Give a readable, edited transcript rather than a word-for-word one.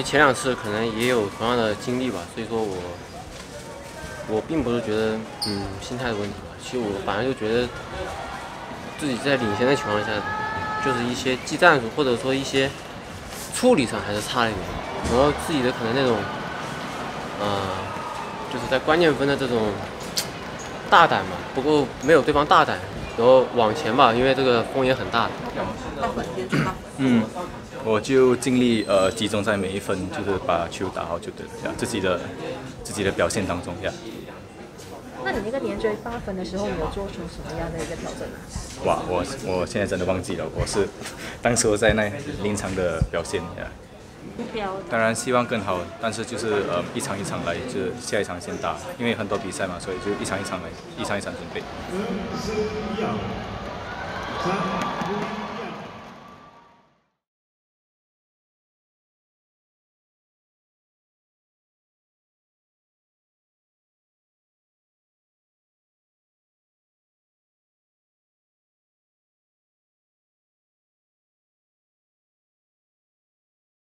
为前两次可能也有同样的经历吧，所以说我并不是觉得心态的问题吧，其实我反而就觉得自己在领先的情况下，就是一些技战术或者说一些处理上还是差了一点，然后自己的可能那种就是在关键分的这种大胆嘛，不过没有对方大胆，然后往前吧，因为这个风也很大。我就尽力集中在每一分，就是把球打好就对了，自己的表现当中呀。那你那个连追8分的时候，你有做出什么样的一个调整呢？哇，我现在真的忘记了，我是当时在那临场的表现呀。目标当然希望更好，但是就是一场一场来，就是下一场先打，因为很多比赛嘛，所以就一场一场来，一场一场准备。